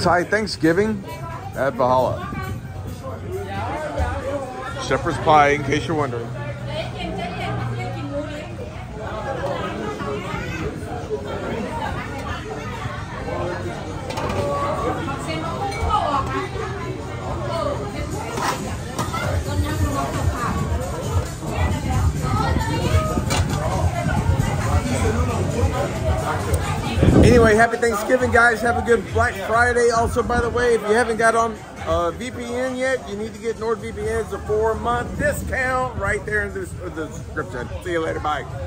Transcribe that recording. Thai Thanksgiving at Valhalla. Shepherd's pie, in case you're wondering. Anyway, happy Thanksgiving, guys. Have a good Black Friday. Also, by the way, if you haven't got on VPN yet, you need to get NordVPN. It's a 4-month discount right there in the description. See you later. Bye.